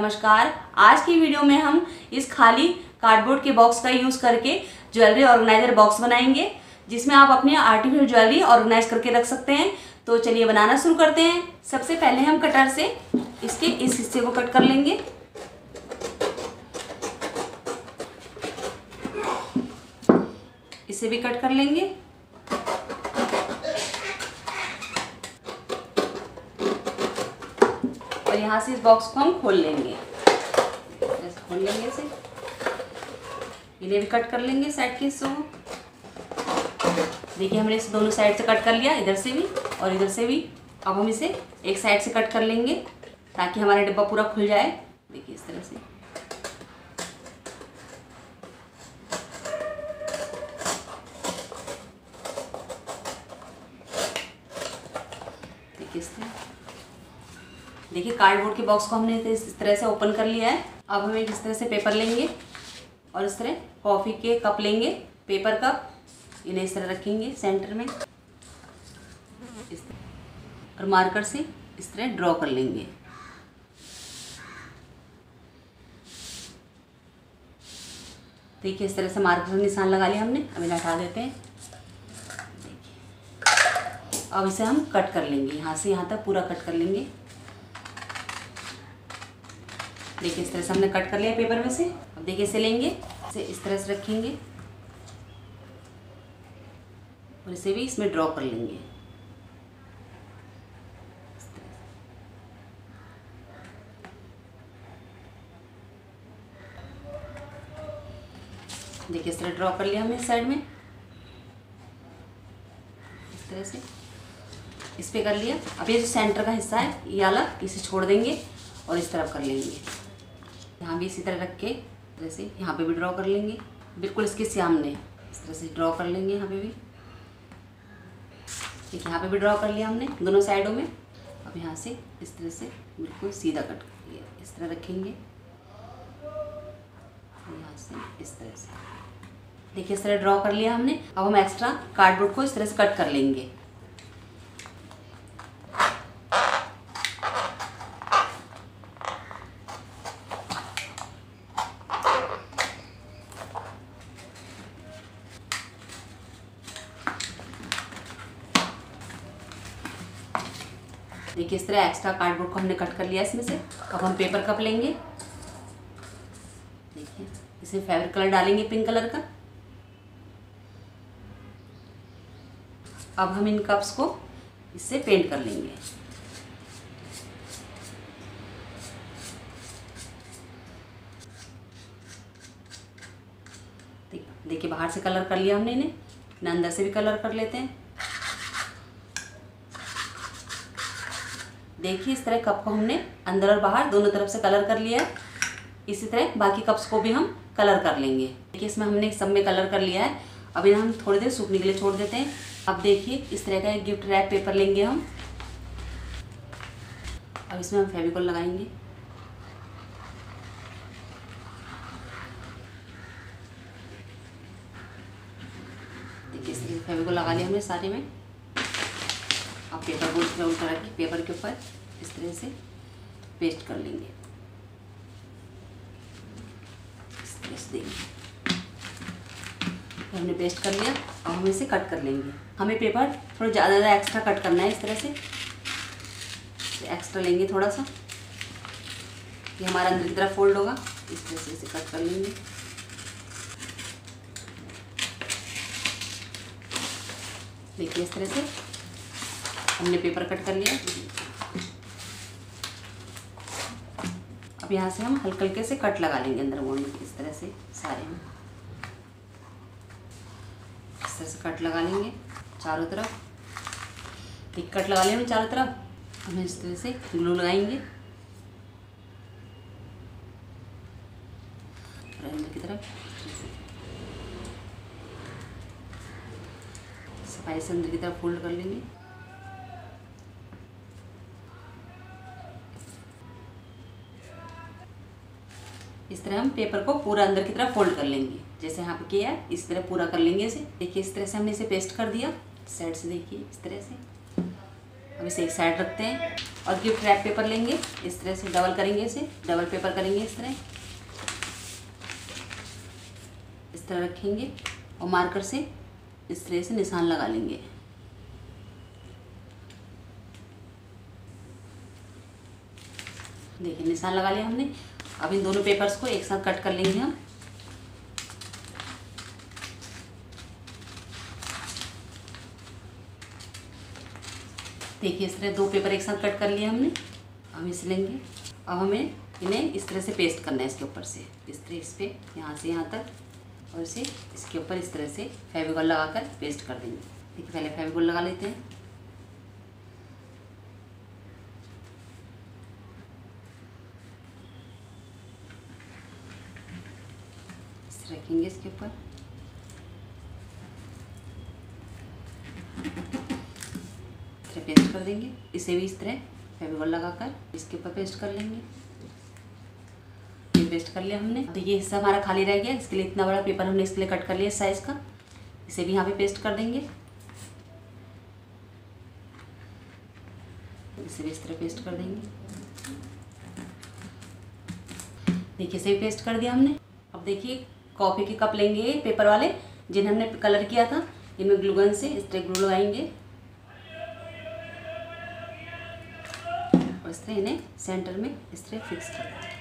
नमस्कार। आज की वीडियो में हम इस खाली कार्डबोर्ड के बॉक्स का यूज़ करके ज्वेलरी ऑर्गेनाइजर बॉक्स बनाएंगे, जिसमें आप अपने आर्टिफिशियल ज्वेलरी ऑर्गेनाइज करके रख सकते हैं। तो चलिए बनाना शुरू करते हैं। सबसे पहले हम कटर से इसके इस हिस्से को कट कर लेंगे। इसे भी कट कर लेंगे। और यहाँ से इस बॉक्स को हम खोल लेंगे, इसे इन्हें भी कट कर लेंगे साइड के हिस्सों को। देखिए हमने इसे दोनों साइड से कट कर लिया, इधर से भी और इधर से भी। अब हम इसे एक साइड से कट कर लेंगे ताकि हमारा डिब्बा पूरा खुल जाए। देखिए इस तरह से। देखिए कार्डबोर्ड के बॉक्स को हमने इस तरह से ओपन कर लिया है। अब हम एक इस तरह से पेपर लेंगे और इस तरह कॉफ़ी के कप लेंगे, पेपर कप। इन्हें इस तरह रखेंगे सेंटर में और मार्कर से इस तरह ड्रॉ कर लेंगे। देखिए इस तरह से मार्कर से निशान लगा लिया हमने। अब इन्हें हटा देते हैं। देखिए अब इसे हम कट कर लेंगे, यहाँ से यहाँ तक पूरा कट कर लेंगे। देखिए इस तरह से हमने कट कर लिया पेपर में से। अब देखिए इसे लेंगे, इसे इस तरह से रखेंगे और इसे भी इसमें ड्रॉ कर लेंगे। देखिए इस तरह ड्रॉ कर लिया हमने साइड में, इस तरह से इस पे कर लिया। अब ये जो सेंटर का हिस्सा है ये अलग, इसे छोड़ देंगे और इस तरफ कर लेंगे। यहाँ भी इसी तरह रख के इस तरह से यहाँ पे भी ड्रॉ कर लेंगे, बिल्कुल इसके सामने इस तरह से ड्रॉ कर लेंगे। यहाँ पे भी ठीक, यहाँ पे भी ड्रॉ कर लिया हमने दोनों साइडों में। अब यहाँ से इस तरह से बिल्कुल सीधा कट कर लिया, इस तरह रखेंगे। यहाँ से इस तरह से देखिए इस तरह ड्रॉ कर लिया हमने। अब हम एक्स्ट्रा कार्डबोर्ड को इस तरह से कट कर लेंगे। देखिए इस तरह एक्स्ट्रा कार्डबोर्ड को हमने कट कर लिया इसमें से। अब हम पेपर कप लेंगे। देखिए इसमें फेवरेट कलर डालेंगे, पिंक कलर का। अब हम इन कप्स को इससे पेंट कर लेंगे। देखिए बाहर से कलर कर लिया हमने इन्हें, ना अंदर से भी कलर कर लेते हैं। देखिए इस तरह कप को हमने अंदर और बाहर दोनों तरफ से कलर कर लिया है। इसी तरह बाकी कप्स को भी हम कलर कर लेंगे। देखिए इसमें हमने सब में कलर कर लिया है। अब इन्हें हम थोड़ी देर सूखने के लिए छोड़ देते हैं। अब देखिए इस तरह का एक गिफ्ट रैप पेपर लेंगे हम। अब इसमें हम फेविकॉल लगाएंगे। देखिए इस तरह फेविकॉल लगा लिया हमने सारे में। अब पेपर बोर्ड पे उठा के पेपर के ऊपर इस तरह से पेस्ट कर लेंगे, इस तरह से। देखिए हमने पेस्ट कर लिया। अब हम इसे कट कर लेंगे। हमें पेपर थोड़ा ज़्यादा एक्स्ट्रा कट करना है, इस तरह से एक्स्ट्रा लेंगे थोड़ा सा, ये हमारा अंदर की तरफ फोल्ड होगा। इस तरह से इसे कट कर लेंगे। देखिए इस तरह से हमने पेपर कट कर लिया। अब यहाँ से हम हल्के हल्के से कट लगा लेंगे अंदर बोर्ड में, इस तरह से सारे में इस तरह से कट लगा लेंगे चारों तरफ। एक कट लगा लेंगे चारों तरफ। हम इस तरह से ग्लू लगाएंगे अंदर की तरफ, सफाई से अंदर की तरफ फोल्ड कर लेंगे। इस तरह हम पेपर को पूरा अंदर की तरफ फोल्ड कर लेंगे, जैसे यहाँ पे किया है इस तरह पूरा कर लेंगे इसे। देखिए इस तरह से हमने इसे पेस्ट कर दिया साइड से। देखिए इस तरह से। अब इसे एक साइड रखते हैं और गिफ्ट रैप पेपर लेंगे, इस तरह से डबल करेंगे, इसे डबल पेपर करेंगे इस तरह, इस तरह रखेंगे और मार्कर से इस तरह से निशान लगा लेंगे। देखिए निशान लगा लिया हमने। अब इन दोनों पेपर्स को एक साथ कट कर लेंगे हम। देखिए इस तरह दो पेपर एक साथ कट कर लिए हमने। अब इसे लेंगे, अब हमें इन्हें इस तरह से पेस्ट करना है इसके ऊपर से, इस तरह इस पे यहाँ से यहाँ तक, और इसे इसके ऊपर इस तरह से फेविकॉल लगाकर पेस्ट कर देंगे। देखिए पहले फेविकॉल लगा लेते हैं। रखेंगे इसके ऊपर, इस तरह पेस्ट कर देंगे। इसे भी इस तरह फेविकॉल लगाकर इसके ऊपर पेस्ट कर लेंगे। ये पेस्ट कर लिया हमने। तो ये हिस्सा हमारा खाली रह गया, इसके लिए इतना बड़ा पेपर हमने इसके लिए कट कर लिया इस साइज का। इसे भी यहाँ पे पेस्ट कर देंगे, इसे भी इस तरह पेस्ट कर देंगे। देखिए इसे भी पेस्ट कर दिया हमने। अब देखिए कॉफ़ी के कप लेंगे पेपर वाले जिन्हें हमने कलर किया था, इनमें ग्लूगन से इस तरह ग्लू लगाएंगे और इस तरह इन्हें सेंटर में इस तरह फिक्स कर देंगे।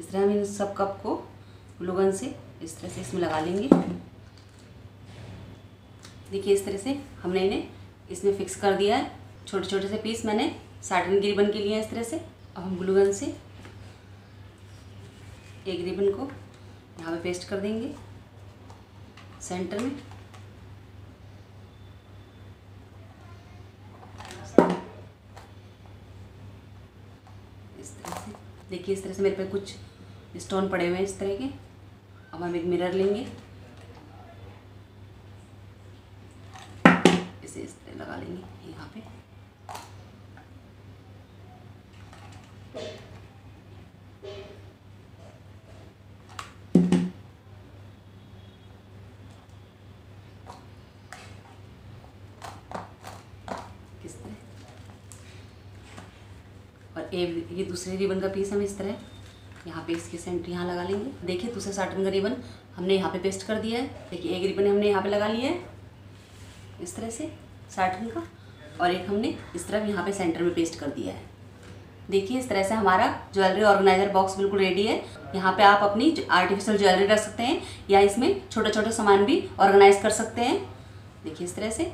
इस तरह हम इन सब कप को ग्लूगन से इस तरह से इसमें लगा लेंगे। देखिए इस तरह से हमने इन्हें इसमें फिक्स कर दिया है। छोटे छोटे से पीस मैंने साटन के रिबन के लिए इस तरह से। अब हम ग्लू गन से एक रिबन को यहाँ पे पेस्ट कर देंगे सेंटर में। इस तरह से देखिए इस तरह से मेरे पे कुछ स्टोन पड़े हुए हैं इस तरह के। अब हम एक मिरर लेंगे, इसे इस तरह लगा लेंगे यहाँ पे। किस तरह, और ये दूसरे रिबन का पीस हम इस तरह यहाँ पे इसके सेंटर यहाँ लगा लेंगे। देखिए दूसरा साटन का रिबन हमने यहाँ पे पेस्ट कर दिया है। देखिए एक रिबन हमने यहाँ पे लगा लिया है इस तरह से साटन का, और एक हमने इस तरफ यहाँ पे सेंटर में पेस्ट कर दिया है। देखिए इस तरह से हमारा ज्वेलरी ऑर्गेनाइजर बॉक्स बिल्कुल रेडी है। यहाँ पे आप अपनी आर्टिफिशियल ज्वेलरी रख सकते हैं या इसमें छोटे छोटे सामान भी ऑर्गेनाइज कर सकते हैं। देखिए इस तरह से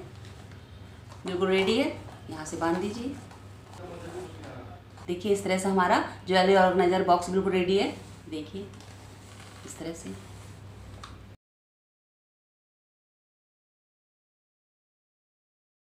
बिल्कुल रेडी है, यहाँ से बांध दीजिए। देखिए इस तरह से हमारा ज्वेलरी ऑर्गेनाइजर बॉक्स बिल्कुल रेडी है। देखिए इस तरह से।